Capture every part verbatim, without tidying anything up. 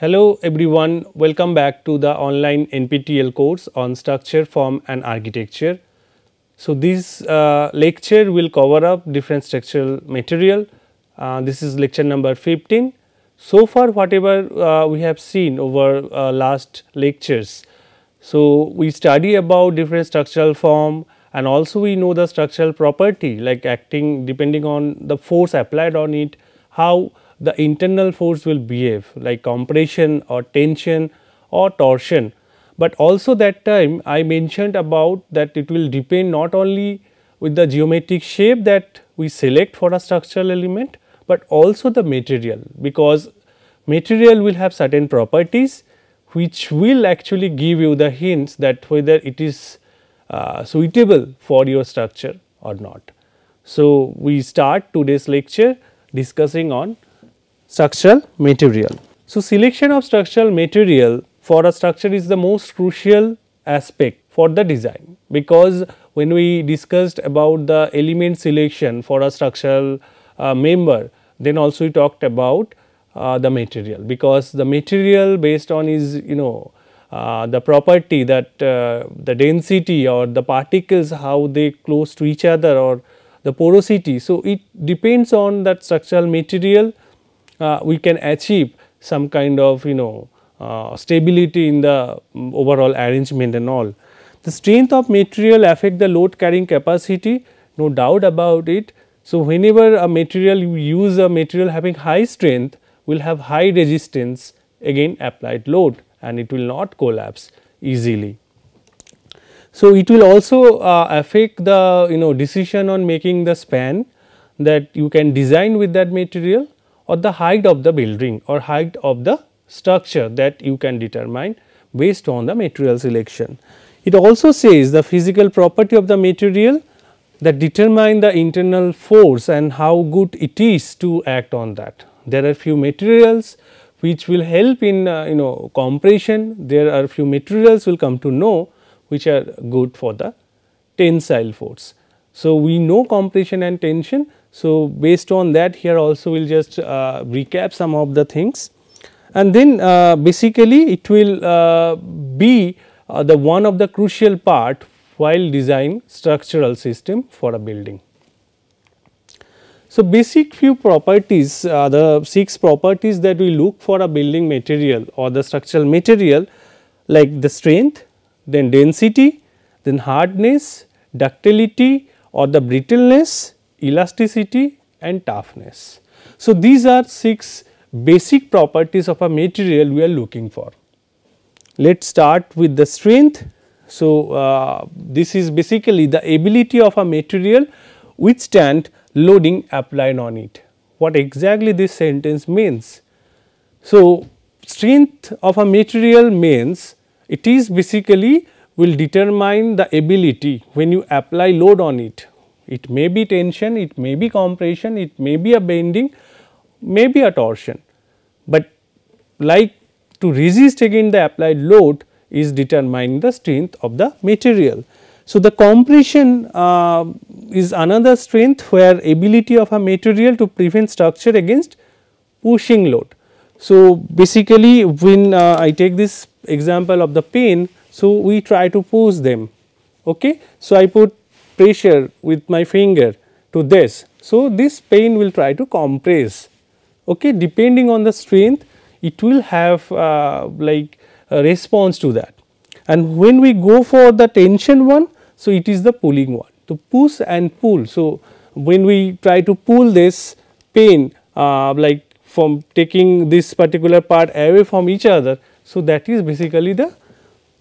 Hello everyone, welcome back to the online N P T E L course on Structure, Form and Architecture. So, this uh, lecture will cover up different structural material. Uh, this is lecture number fifteen. So far whatever uh, we have seen over uh, last lectures. So, we study about different structural form and also we know the structural property like acting depending on the force applied on it, how the internal force will behave like compression or tension or torsion. But also that time I mentioned about that it will depend not only with the geometric shape that we select for a structural element, but also the material, because material will have certain properties which will actually give you the hints that whether it is uh, suitable for your structure or not. So, we start today's lecture discussing on structural material. So, selection of structural material for a structure is the most crucial aspect for the design, because when we discussed about the element selection for a structural uh, member, then also we talked about uh, the material, because the material based on is you know uh, the property that uh, the density or the particles, how they close to each other or the porosity. So, it depends on that structural material. Uh, we can achieve some kind of you know uh, stability in the overall arrangement and all. The strength of material affect the load carrying capacity, no doubt about it. So, whenever a material you use, a material having high strength will have high resistance again applied load and it will not collapse easily. So, it will also uh, affect the you know decision on making the span that you can design with that material, or the height of the building or height of the structure that you can determine based on the material selection. It also says the physical property of the material that determine the internal force and how good it is to act on that. There are few materials which will help in uh, you know compression, there are few materials we will come to know which are good for the tensile force. So, we know compression and tension. So, based on that here also we will just uh, recap some of the things, and then uh, basically it will uh, be uh, the one of the crucial part while design structural system for a building. So, basic few properties, uh, the six properties that we look for a building material or the structural material, like the strength, then density, then hardness, ductility or the brittleness, elasticity and toughness. So, these are six basic properties of a material we are looking for. Let us start with the strength. So, uh, this is basically the ability of a material withstand loading applied on it. What exactly this sentence means? So, strength of a material means it is basically will determine the ability when you apply load on it. It may be tension, it may be compression, it may be a bending, may be a torsion, but like to resist again the applied load is determining the strength of the material. So, the compression uh, is another strength where ability of a material to prevent structure against pushing load. So, basically when uh, I take this example of the pin, so we try to push them, okay. So, I put pressure with my finger to this. So, this pane will try to compress, okay. Depending on the strength it will have uh, like a response to that. And when we go for the tension one, so it is the pulling one, to push and pull. So, when we try to pull this pane uh, like from taking this particular part away from each other, so that is basically the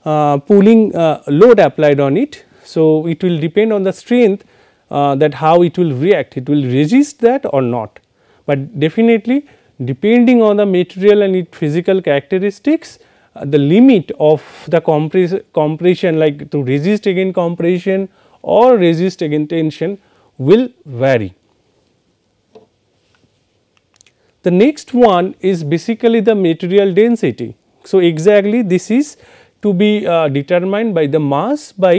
uh, pulling uh, load applied on it. So, it will depend on the strength uh, that how it will react, it will resist that or not. But definitely depending on the material and its physical characteristics, uh, the limit of the compress compression, like to resist against compression or resist against tension, will vary. The next one is basically the material density. So, exactly this is to be uh, determined by the mass by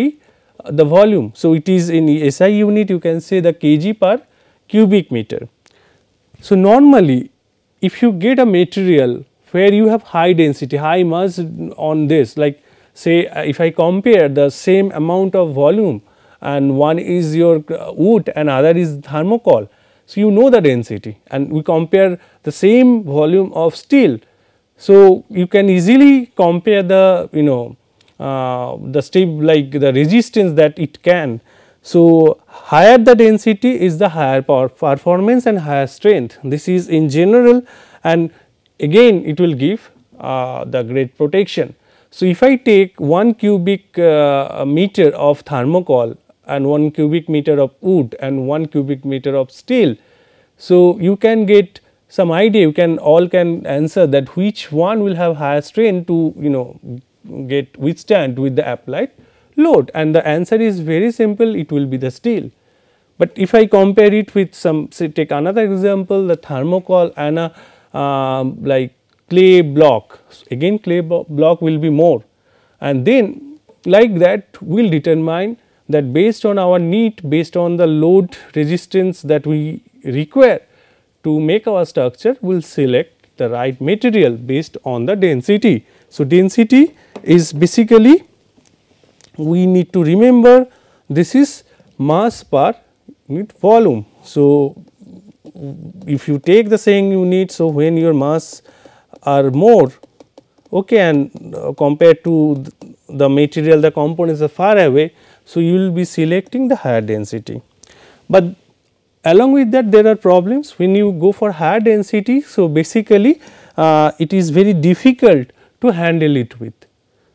uh, the volume. So, it is in S I unit, you can say the kg per cubic meter. So, normally if you get a material where you have high density, high mass on this, like say uh, if I compare the same amount of volume and one is your wood and other is thermocol. So, you know the density, and we compare the same volume of steel. So, you can easily compare the you know uh, the steel, like the resistance that it can. So, higher the density is the higher power performance and higher strength. This is in general, and again it will give uh, the great protection. So, if I take one cubic uh, meter of thermocol and one cubic meter of wood and one cubic meter of steel. So, you can get some idea, you can all can answer that which one will have higher strength to you know get withstand with the applied load, and the answer is very simple, it will be the steel. But if I compare it with some, say take another example, the thermocol and a uh, like clay block, again clay block will be more, and then like that we will determine that based on our need, based on the load resistance that we require to make our structure, we will select the right material based on the density. So, density is basically, we need to remember this is mass per unit volume. So, if you take the same unit, so when your mass are more, okay, and uh, compared to the material, the components are far away. So, you will be selecting the higher density, but along with that there are problems when you go for higher density. So, basically uh, it is very difficult to handle it with.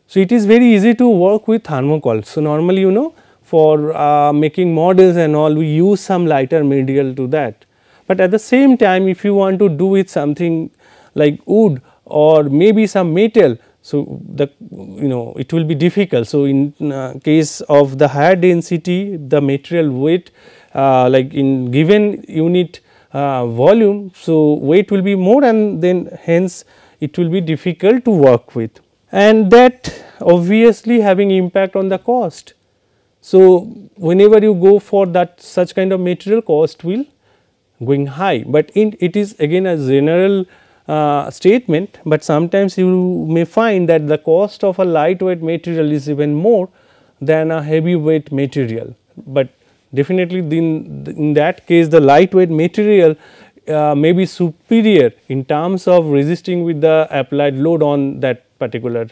So, it is very easy to work with thermocol. So, normally you know for uh, making models and all, we use some lighter material to that, but at the same time if you want to do with something like wood or maybe some metal. So, the you know it will be difficult. So, in uh, case of the higher density, the material weight uh, like in given unit uh, volume, so weight will be more, and then hence it will be difficult to work with, and that obviously having impact on the cost. So, whenever you go for that such kind of material, cost will going high, but in it is again a general Uh, statement, but sometimes you may find that the cost of a lightweight material is even more than a heavyweight material. But definitely in, in that case the lightweight material uh, may be superior in terms of resisting with the applied load on that particular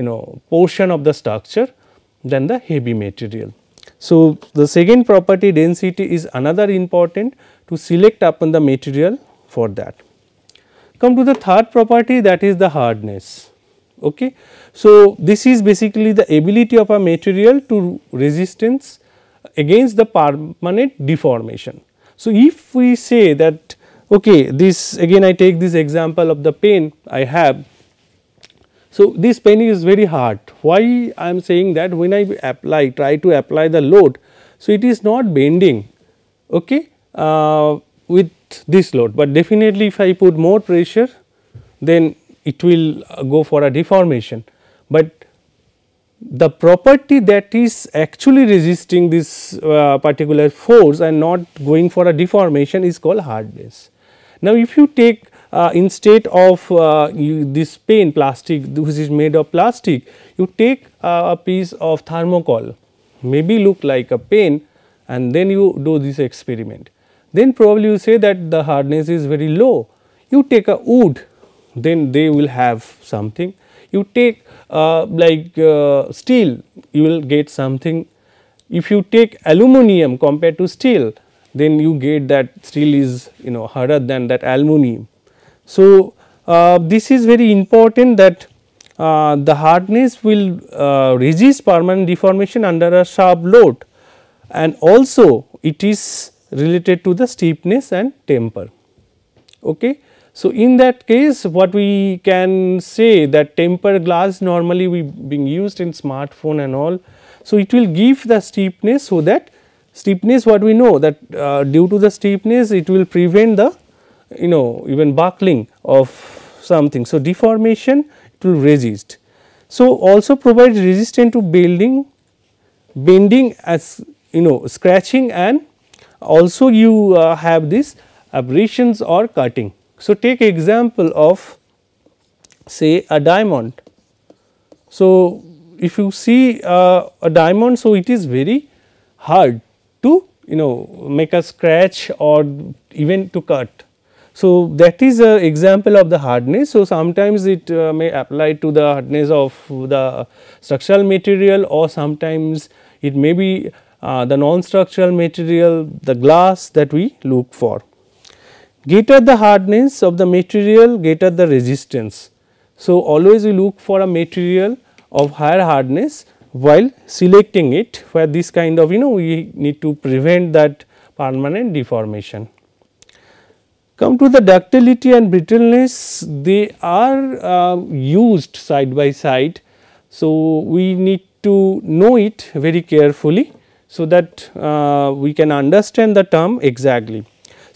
you know portion of the structure than the heavy material. So, the second property, density, is another important to select upon the material for that. Come to the third property, that is the hardness. Okay. So, this is basically the ability of a material to resistance against the permanent deformation. So, if we say that okay, this again I take this example of the pen I have. So, this pen is very hard. Why I am saying that? When I apply, try to apply the load, so it is not bending okay, uh, with this load, but definitely if I put more pressure then it will uh, go for a deformation. But the property that is actually resisting this uh, particular force and not going for a deformation is called hardness. Now, if you take uh, instead of uh, you, this pen plastic, which is made of plastic, you take uh, a piece of thermocol, maybe look like a pen, and then you do this experiment. Then probably you say that the hardness is very low. You take a wood, then they will have something. You take uh, like uh, steel, you will get something. If you take aluminum compared to steel, then you get that steel is you know harder than that aluminum. So, uh, this is very important that uh, the hardness will uh, resist permanent deformation under a sharp load, and also it is related to the steepness and temper. Okay. So, in that case what we can say that tempered glass normally we being used in smartphone and all. So, it will give the steepness, so that steepness what we know that uh, due to the steepness it will prevent the you know even buckling of something. So, deformation it will resist. So, also provides resistance to bending, bending as you know scratching, and also you uh, have this abrasions or cutting. So, take example of say a diamond. So, if you see uh, a diamond, so it is very hard to you know make a scratch or even to cut. So, that is an example of the hardness. So, sometimes it uh, may apply to the hardness of the structural material, or sometimes it may be uh, the non-structural material, the glass that we look for. Greater the hardness of the material, greater the resistance. So, always we look for a material of higher hardness while selecting it, where this kind of you know we need to prevent that permanent deformation. Come to the ductility and brittleness, they are uh, used side by side. So, we need to know it very carefully, so that uh, we can understand the term exactly.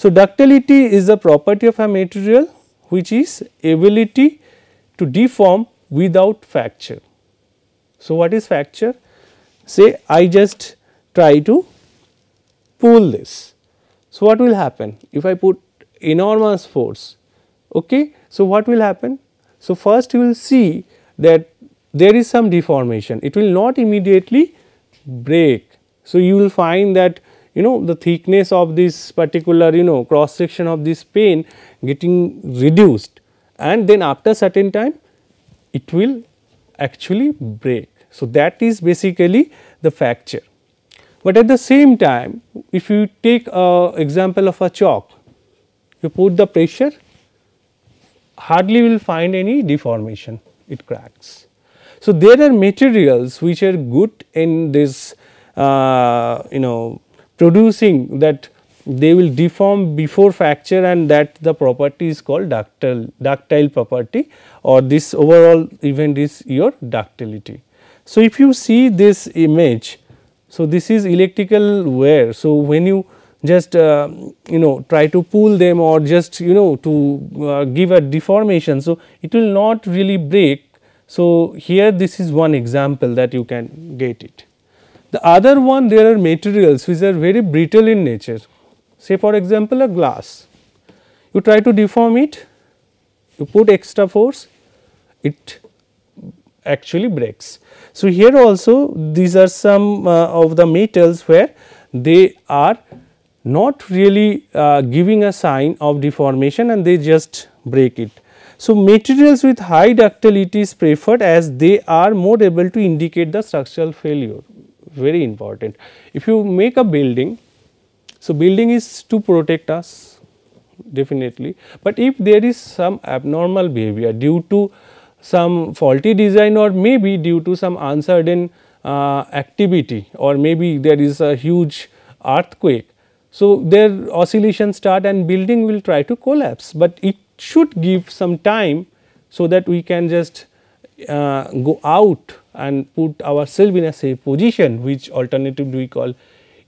So, ductility is the property of a material which is ability to deform without fracture. So, what is fracture? Say I just try to pull this. So, what will happen if I put enormous force? Okay. So, what will happen? So, first you will see that there is some deformation, it will not immediately break. So, you will find that you know the thickness of this particular you know cross section of this pane getting reduced, and then after certain time it will actually break. So, that is basically the fracture. But at the same time, if you take a example of a chalk, you put the pressure, hardly will find any deformation, it cracks. So, there are materials which are good in this uh, you know producing, that they will deform before fracture, and that the property is called ductile ductile property, or this overall event is your ductility. So, if you see this image, so this is electrical wire. So, when you just uh, you know try to pull them, or just you know to uh, give a deformation, so it will not really break. So, here this is one example that you can get it. The other one, there are materials which are very brittle in nature. Say for example, a glass, you try to deform it, you put extra force, it actually breaks. So, here also these are some uh, of the metals where they are not really uh, giving a sign of deformation, and they just break it. So, materials with high ductility is preferred as they are more able to indicate the structural failure, very important. If you make a building, so building is to protect us definitely, but if there is some abnormal behavior due to some faulty design, or maybe due to some uncertain uh, activity, or maybe there is a huge earthquake, so their oscillation start and building will try to collapse, but it should give some time so that we can just uh, go out and put ourselves in a safe position, which alternatively we call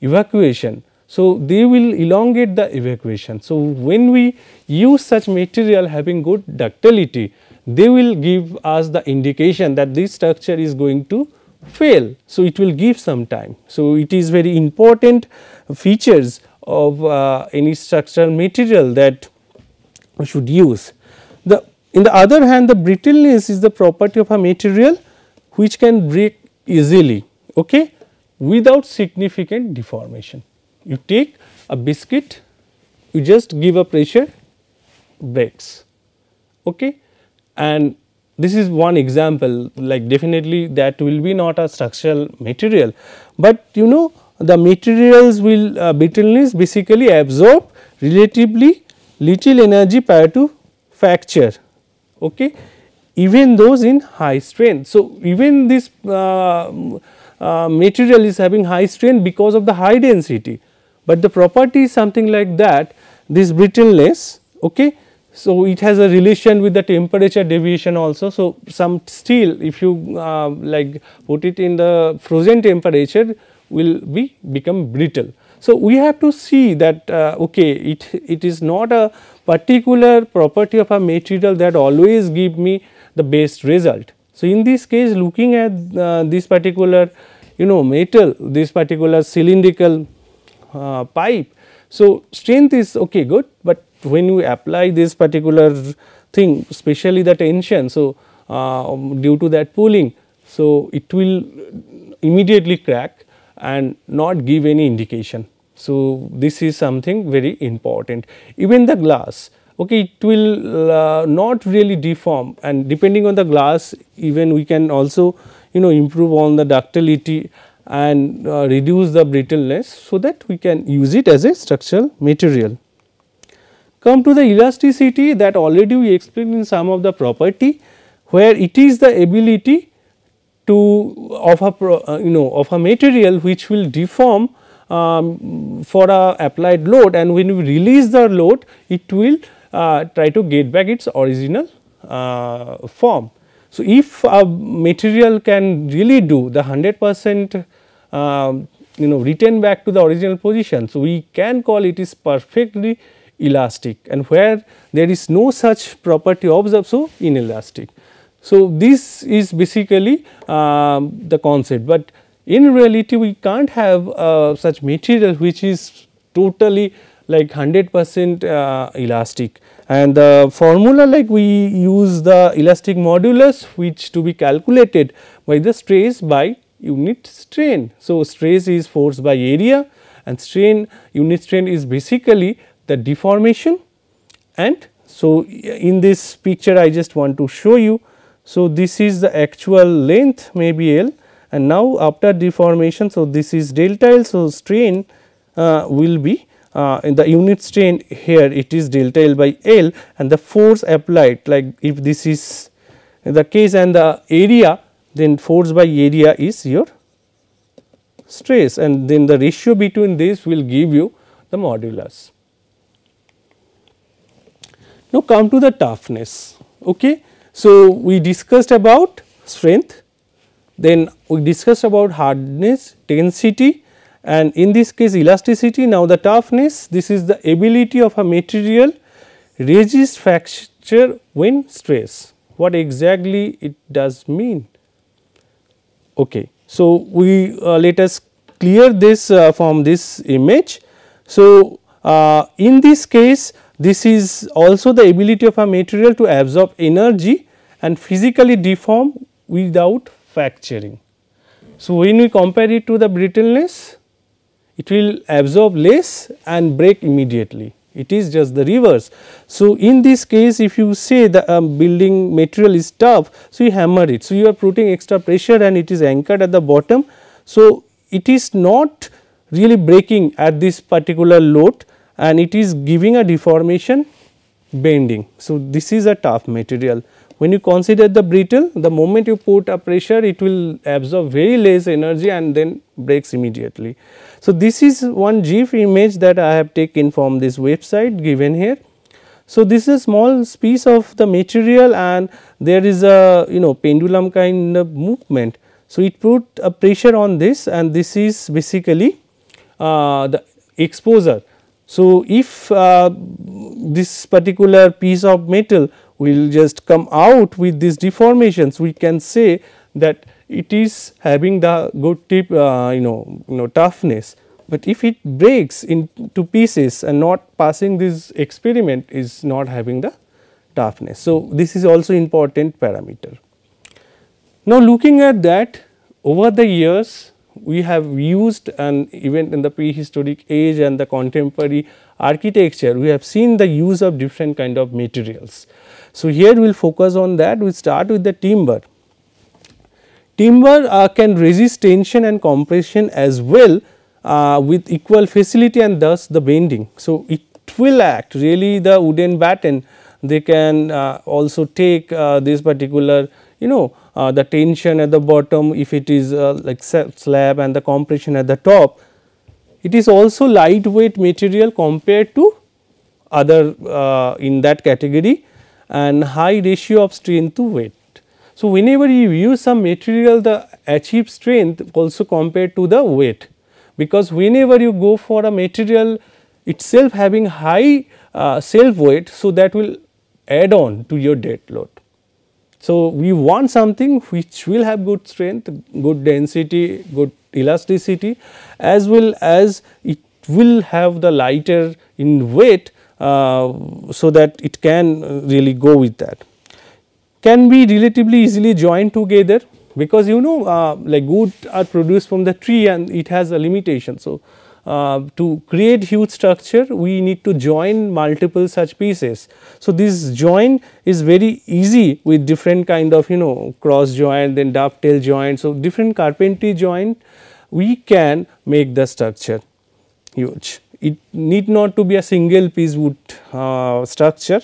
evacuation. So, they will elongate the evacuation. So, when we use such material having good ductility, they will give us the indication that this structure is going to fail. So, it will give some time. So, it is very important features of uh, any structural material that we should use. The in the other hand, the brittleness is the property of a material which can break easily, okay, without significant deformation. You take a biscuit, you just give a pressure, breaks, okay, and this is one example, like definitely that will be not a structural material, but you know the materials will uh, brittleness basically absorb relatively little energy prior to fracture, okay, even those in high strength. So, even this uh, uh, material is having high strength because of the high density, but the property is something like that, this brittleness, okay. So, it has a relation with the temperature deviation also. So, some steel, if you uh, like put it in the frozen temperature, will be become brittle. So, we have to see that uh, okay, it, it is not a particular property of a material that always give me the best result. So, in this case, looking at uh, this particular you know metal, this particular cylindrical uh, pipe. So, strength is okay good, but when we apply this particular thing, especially the tension, so uh, due to that pulling, so it will immediately crack and not give any indication. So, this is something very important. Even the glass, okay, it will uh, not really deform, and depending on the glass, even we can also you know improve on the ductility and uh, reduce the brittleness, so that we can use it as a structural material. Come to the elasticity, that already we explained in some of the property, where it is the ability to of a pro, uh, you know of a material which will deform um, for a applied load, and when we release the load, it will uh, try to get back its original uh, form. So, if a material can really do the one hundred percent uh, you know return back to the original position, so we can call it is perfectly elastic, and where there is no such property observed, so inelastic. So, this is basically uh, the concept, but in reality we can't have uh, such material which is totally like one hundred percent uh, elastic, and the formula, like we use the elastic modulus, which to be calculated by the stress by unit strain. So, stress is force by area, and strain, unit strain is basically the deformation. And so, in this picture I just want to show you. So, this is the actual length, maybe L, and now after deformation, so this is delta L. So, strain uh, will be uh, in the unit strain here, it is delta L by L, and the force applied, like if this is the case, and the area, then force by area is your stress, and then the ratio between this will give you the modulus. Now, come to the toughness. Okay. So, we discussed about strength, then we discussed about hardness, density, and in this case elasticity. Now, the toughness, this is the ability of a material resist fracture when stressed. What exactly it does mean? Okay. So, we uh, let us clear this uh, from this image. So, uh, in this case, this is also the ability of a material to absorb energy and physically deform without fracturing. So, when we compare it to the brittleness, it will absorb less and break immediately. It is just the reverse. So, in this case, if you say the um, building material is tough, so you hammer it. So, you are putting extra pressure and it is anchored at the bottom. So, it is not really breaking at this particular load, and it is giving a deformation bending. So, this is a tough material. When you consider the brittle, the moment you put a pressure, it will absorb very less energy and then breaks immediately. So, this is one GIF image that I have taken from this website given here. So, this is a small piece of the material, and there is a you know pendulum kind of movement. So, it put a pressure on this, and this is basically uh, the exposure. So, if uh, this particular piece of metal will just come out with these deformations, we can say that it is having the good tip uh, you know you know toughness, but if it breaks into pieces and not passing this experiment, is not having the toughness. So, this is also important parameter. Now, looking at that, over the years we have used, and even in the prehistoric age and the contemporary architecture, we have seen the use of different kind of materials. So, here we will focus on that. We start with the timber. Timber uh, can resist tension and compression as well uh, with equal facility, and thus the bending. So, it will act really the wooden batten, they can uh, also take uh, this particular you know Uh, the tension at the bottom, if it is uh, like slab, and the compression at the top. It is also lightweight material compared to other uh, in that category, and high ratio of strength to weight. So, whenever you use some material, the achieved strength also compared to the weight, because whenever you go for a material itself having high uh, self weight, so that will add on to your dead load. So, we want something which will have good strength, good density, good elasticity, as well as it will have the lighter in weight, uh, so that it can really go with that. Can be relatively easily joined together, because you know uh, like wood are produced from the tree and it has a limitation. So, uh, to create huge structure we need to join multiple such pieces. So, this join is very easy with different kind of you know cross joint, then dovetail joint. So, different carpentry joint we can make the structure huge. It need not to be a single piece wood uh, structure.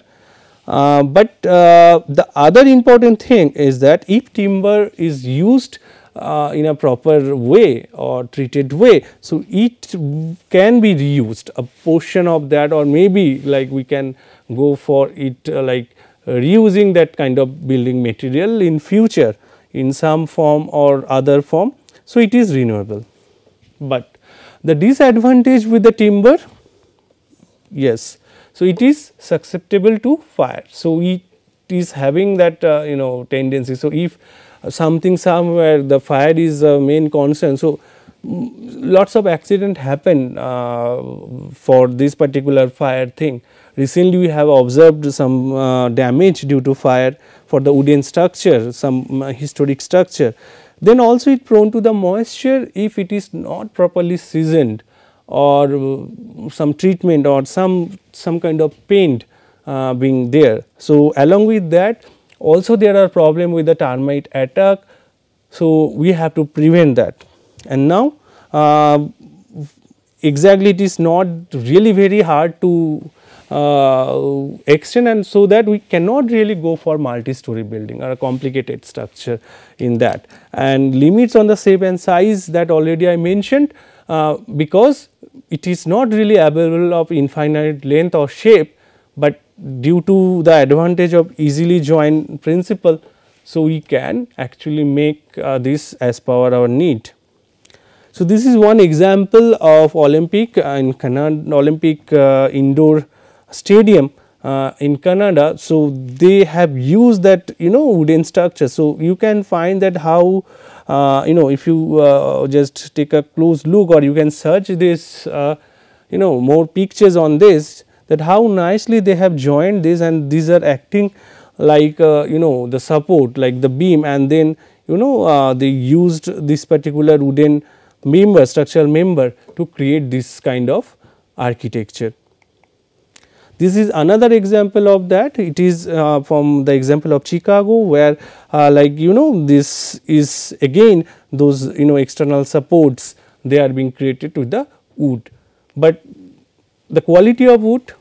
Uh, but uh, the other important thing is that if timber is used uh, in a proper way or treated way, so it can be reused, a portion of that, or maybe like we can go for it uh, like reusing that kind of building material in future in some form or other form. So, it is renewable, but the disadvantage with the timber, yes. So, it is susceptible to fire. So, it is having that uh, you know tendency. So, if something somewhere the fire is a main concern. So, lots of accident happen uh, for this particular fire thing. Recently, we have observed some uh, damage due to fire for the wooden structure, some uh, historic structure. Then also it prone to the moisture if it is not properly seasoned, or some treatment or some some kind of paint uh, being there. So, along with that also there are problem with the termite attack. So, we have to prevent that, and now uh, exactly it is not really very hard to uh, extend, and so that we cannot really go for multi-story building or a complicated structure in that, and limits on the shape and size that already I mentioned. Uh, because it is not really available of infinite length or shape, but due to the advantage of easily joined principle, so we can actually make uh, this as per our need. So, this is one example of Olympic uh, in Canada, Olympic uh, indoor stadium uh, in Canada. So, they have used that you know wooden structure. So, you can find that how Uh, you know if you uh, just take a close look, or you can search this uh, you know more pictures on this, that how nicely they have joined this, and these are acting like uh, you know the support, like the beam, and then you know uh, they used this particular wooden member, structural member, to create this kind of architecture. This is another example of that. It is uh, from the example of Chicago, where uh, like you know this is again those you know external supports, they are being created with the wood. But the quality of wood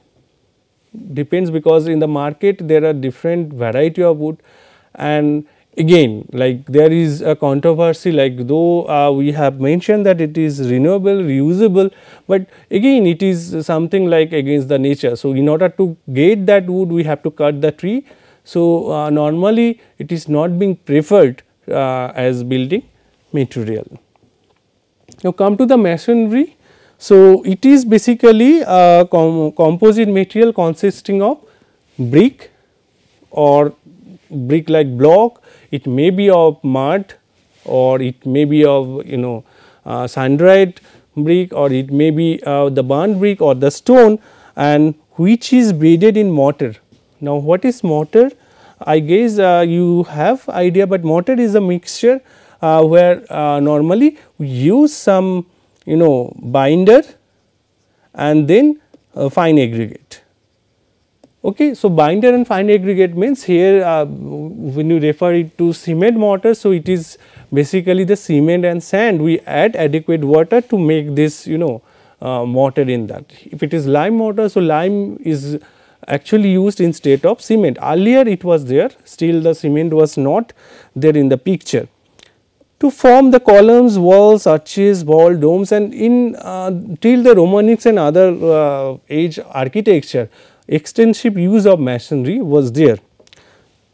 depends, because in the market there are different variety of wood, and again like there is a controversy, like though uh, we have mentioned that it is renewable, reusable, but again it is something like against the nature. So, in order to get that wood we have to cut the tree. So, uh, normally it is not being preferred uh, as building material. Now, come to the masonry. So, it is basically a com composite material consisting of brick or brick like block, it may be of mud, or it may be of you know uh, sun dried brick, or it may be uh, the burnt brick or the stone, and which is bedded in mortar. Now, what is mortar? I guess uh, you have idea, but mortar is a mixture uh, where uh, normally we use some you know binder and then uh, fine aggregate. Okay, so, binder and fine aggregate means here uh, when you refer it to cement mortar. So, it is basically the cement and sand, we add adequate water to make this you know uh, mortar in that. If it is lime mortar, so lime is actually used instead of cement. Earlier it was there, still the cement was not there in the picture. To form the columns, walls, arches, ball, domes, and in uh, till the Romanics and other uh, age architecture, extensive use of masonry was there.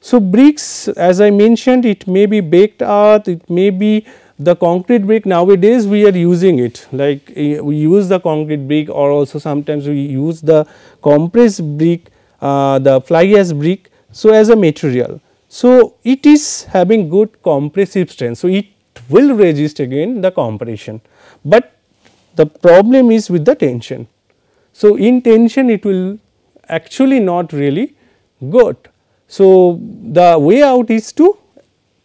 So, bricks, as I mentioned, it may be baked earth, it may be the concrete brick. Nowadays we are using it, like uh, we use the concrete brick, or also sometimes we use the compressed brick, uh, the fly ash brick, so as a material. So, it is having good compressive strength, so it will resist again the compression, but the problem is with the tension. So, in tension it will actually not really good. So, the way out is to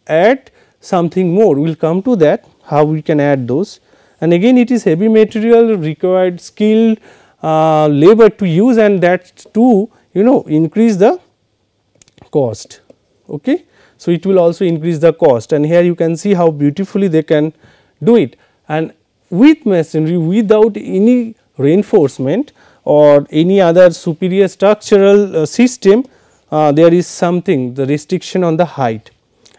add something more. We will come to that, how we can add those, and again it is heavy material, required skilled uh, labor to use, and that too, you know, increase the cost. Okay. So, it will also increase the cost, and here you can see how beautifully they can do it. And with masonry, without any reinforcement or any other superior structural uh, system, uh, there is something, the restriction on the height.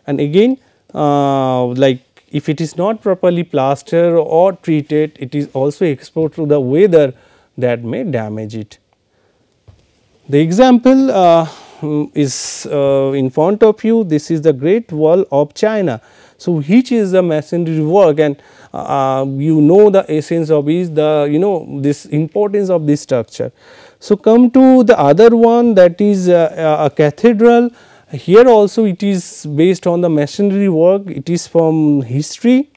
And again, uh, like if it is not properly plastered or treated, it is also exposed to the weather that may damage it. The example uh, is uh, in front of you. This is the Great Wall of China. So, which is the masonry work, and uh, you know the essence of is the, you know, this importance of this structure. So, come to the other one, that is uh, a cathedral. Here also it is based on the masonry work, it is from history,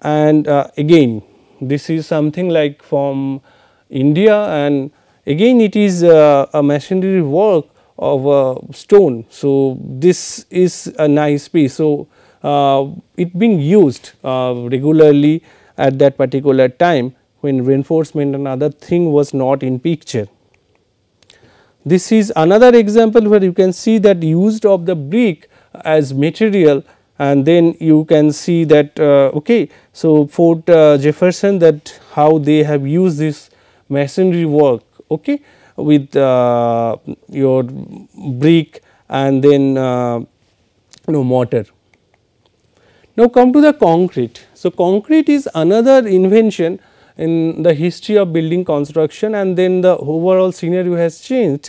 and uh, again this is something like from India, and again it is uh, a masonry work of uh, stone. So, this is a nice piece. So, Uh, it being used uh, regularly at that particular time when reinforcement and other thing was not in picture. This is another example where you can see that used of the brick as material, and then you can see that uh, okay. So, Fort uh, Jefferson, that how they have used this masonry work, okay, with uh, your brick and then uh, you know, mortar. Now, come to the concrete. So, concrete is another invention in the history of building construction, and then the overall scenario has changed.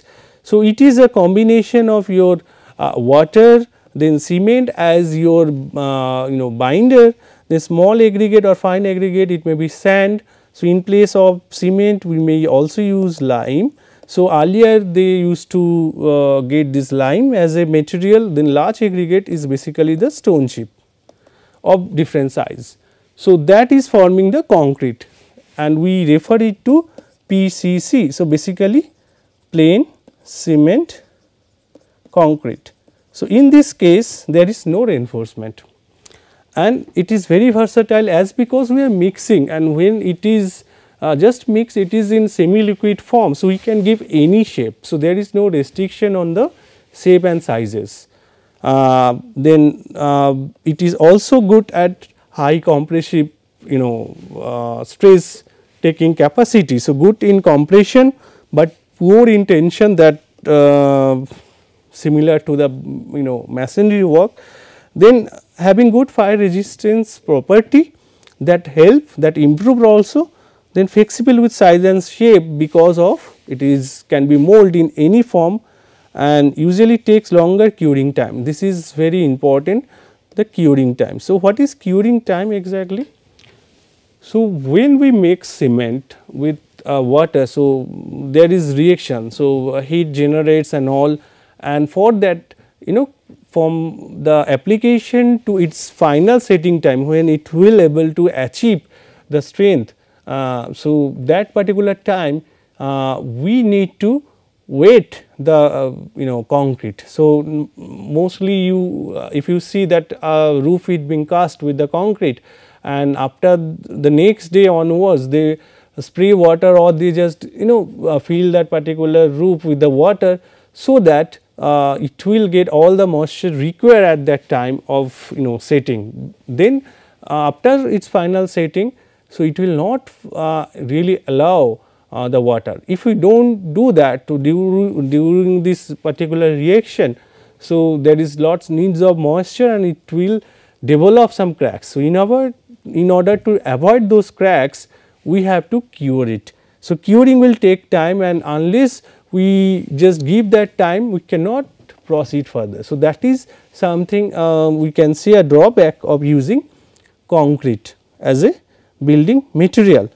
So, it is a combination of your uh, water, then cement as your uh, you know, binder, the small aggregate or fine aggregate, it may be sand. So, in place of cement we may also use lime. So, earlier they used to uh, get this lime as a material, then large aggregate is basically the stone chip of different size. So, that is forming the concrete, and we refer it to P C C. So, basically plain cement concrete. So, in this case there is no reinforcement, and it is very versatile as because we are mixing, and when it is uh, just mixed it is in semi liquid form. So, we can give any shape. So, there is no restriction on the shape and sizes. Uh, then uh, it is also good at high compressive, you know, uh, stress taking capacity. So, good in compression, but poor in tension, that uh, similar to the, you know, masonry work. Then having good fire resistance property, that help, that improve also. Then flexible with size and shape, because of it is can be molded in any form, and usually takes longer curing time. This is very important, the curing time. So, what is curing time exactly? So, when we make cement with uh, water, so there is reaction. So, heat generates and all, and for that, you know, from the application to its final setting time when it will able to achieve the strength. Uh, so, that particular time uh, we need to weight the uh, you know, concrete. So, mostly you uh, if you see that uh, roof is being cast with the concrete, and after the next day onwards they spray water, or they just, you know, uh, fill that particular roof with the water, so that uh, it will get all the moisture required at that time of, you know, setting. Then uh, after its final setting, so it will not uh, really allow Uh, the water. If we do not do that to during, during this particular reaction, so there is lots needs of moisture, and it will develop some cracks. So, in our in order to avoid those cracks, we have to cure it. So, curing will take time, and unless we just give that time, we cannot proceed further. So, that is something uh, we can see a drawback of using concrete as a building material,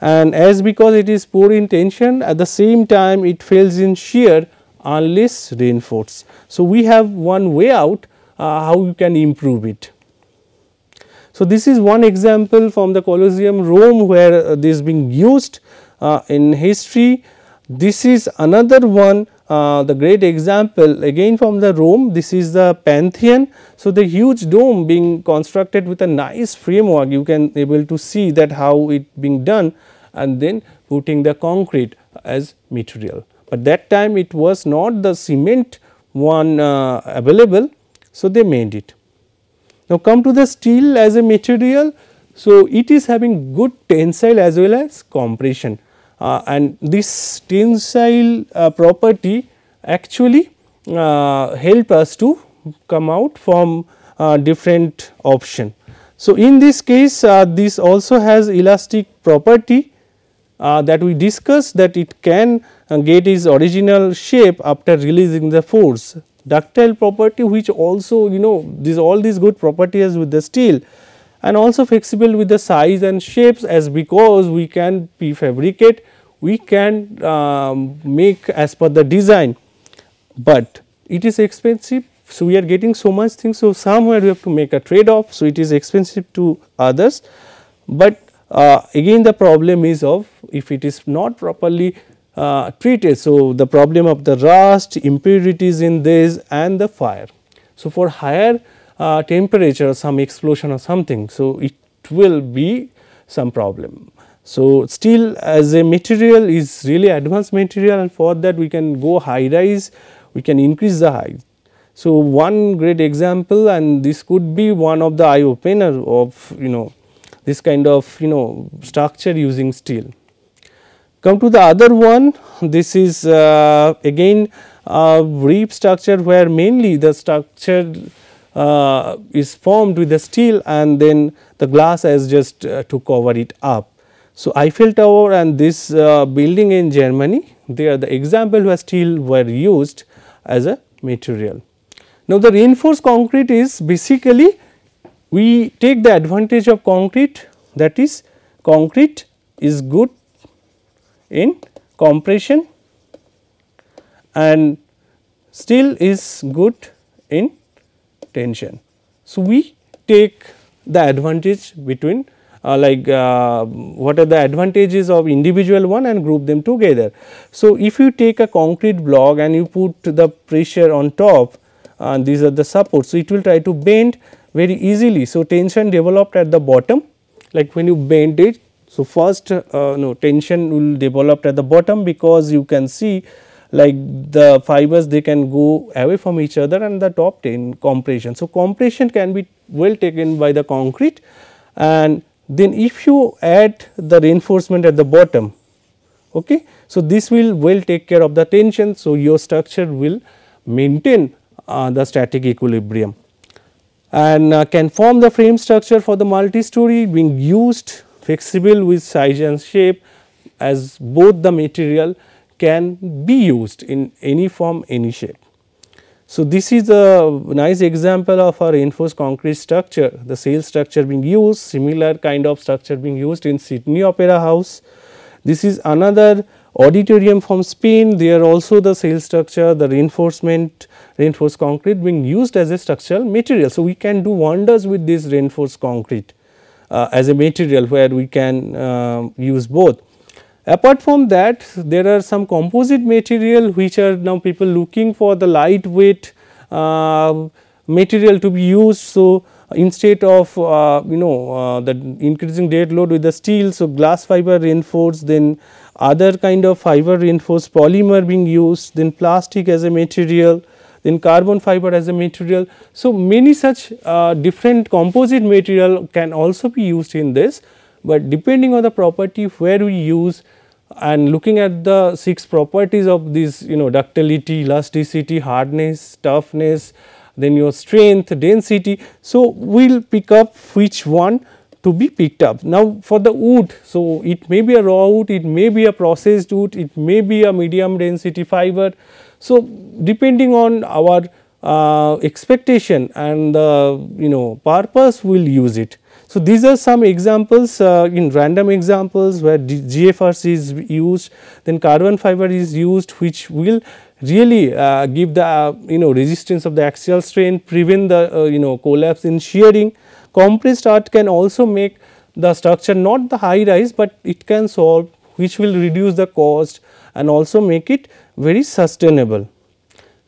and as because it is poor in tension, at the same time it fails in shear unless reinforced. So, we have one way out uh, how you can improve it. So, this is one example from the Colosseum Rome where uh, this is being used uh, in history. This is another one, uh, the great example again from the Rome. This is the Pantheon. So, the huge dome being constructed with a nice framework, you can able to see that how it being done, and then putting the concrete as material. But that time it was not the cement one uh, available, so they made it. Now, come to the steel as a material. So, it is having good tensile as well as compression. Uh, and this tensile uh, property actually uh, help us to come out from uh, different option. So, in this case uh, this also has elastic property uh, that we discussed, that it can uh, get its original shape after releasing the force. Ductile property, which also, you know, this all these good properties with the steel, and also flexible with the size and shapes, as because we can prefabricate, we can um, make as per the design, but it is expensive. So, we are getting so much things. So, somewhere we have to make a trade off. So, it is expensive to others, but uh, again the problem is of if it is not properly uh, treated. So, the problem of the rust, impurities in this and the fire. So, for higher Uh, temperature or some explosion or something, so it will be some problem. So, steel as a material is really advanced material, and for that we can go high rise, we can increase the height. So, one great example, and this could be one of the eye opener of, you know, this kind of, you know, structure using steel. Come to the other one. This is uh, again a rib structure where mainly the structure Uh, is formed with the steel, and then the glass has just uh, to cover it up. So, Eiffel Tower and this uh, building in Germany, they are the example where steel were used as a material. Now, the reinforced concrete is basically we take the advantage of concrete, that is concrete is good in compression and steel is good in tension. So, we take the advantage between uh, like uh, what are the advantages of individual one and group them together. So, if you take a concrete block and you put the pressure on top, and uh, these are the supports, so it will try to bend very easily. So, tension developed at the bottom, like when you bend it. So, first uh, no tension will develop at the bottom, because you can see like the fibers, they can go away from each other, and the top ten compression. So, compression can be well taken by the concrete, and then if you add the reinforcement at the bottom, okay. So, this will well take care of the tension. So, your structure will maintain uh, the static equilibrium, and uh, can form the frame structure for the multi-story being used, flexible with size and shape, as both the material can be used in any form, any shape. So, this is a nice example of a reinforced concrete structure, the sail structure being used, similar kind of structure being used in Sydney Opera House. This is another auditorium from Spain. There also the sail structure, the reinforcement, reinforced concrete being used as a structural material. So, we can do wonders with this reinforced concrete uh, as a material, where we can uh, use both. Apart from that, there are some composite material which are now people looking for the lightweight uh, material to be used. So, instead of uh, you know uh, the increasing dead load with the steel, so glass fiber reinforced, then other kind of fiber reinforced polymer being used, then plastic as a material, then carbon fiber as a material. So, many such uh, different composite material can also be used in this. But depending on the property where we use, and looking at the six properties of this, you know, ductility, elasticity, hardness, toughness, then your strength, density. So, we will pick up which one to be picked up. Now for the wood, so it may be a raw wood, it may be a processed wood, it may be a medium density fiber. So depending on our uh, expectation and uh, you know purpose, we will use it. So these are some examples, uh, in random examples where G F R C is used, then carbon fiber is used, which will really uh, give the uh, you know resistance of the axial strain, prevent the uh, you know collapse in shearing. Compressed earth can also make the structure not the high rise, but it can solve, which will reduce the cost and also make it very sustainable.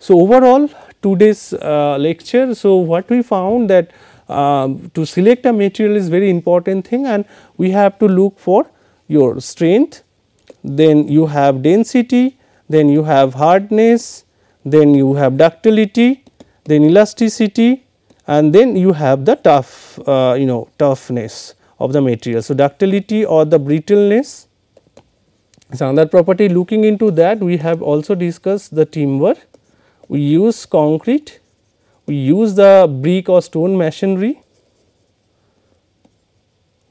So overall today's uh, lecture, so what we found that Uh, to select a material is very important thing, and we have to look for your strength, then you have density, then you have hardness, then you have ductility, then elasticity, and then you have the tough uh, you know toughness of the material. So ductility or the brittleness is another property. Looking into that, we have also discussed the timber, we use concrete, we use the brick or stone masonry,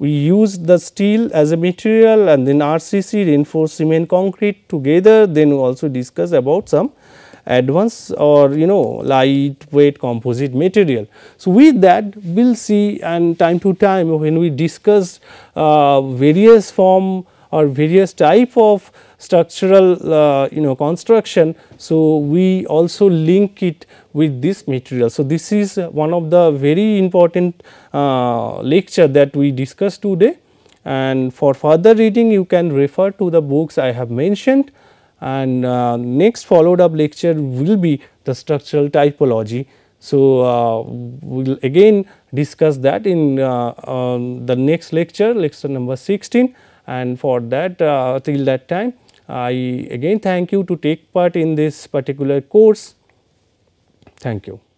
we use the steel as a material, and then R C C, reinforced cement concrete together. Then we also discuss about some advanced or you know lightweight composite material. So with that, we will see, and time to time when we discuss uh, various form or various type of structural uh, you know construction, so we also link it with this material. So this is one of the very important uh, lecture that we discussed today, and for further reading you can refer to the books I have mentioned, and uh, next followed up lecture will be the structural typology. So uh, we will again discuss that in uh, uh, the next lecture, lecture number sixteen, and for that uh, till that time I again thank you to take part in this particular course. Thank you.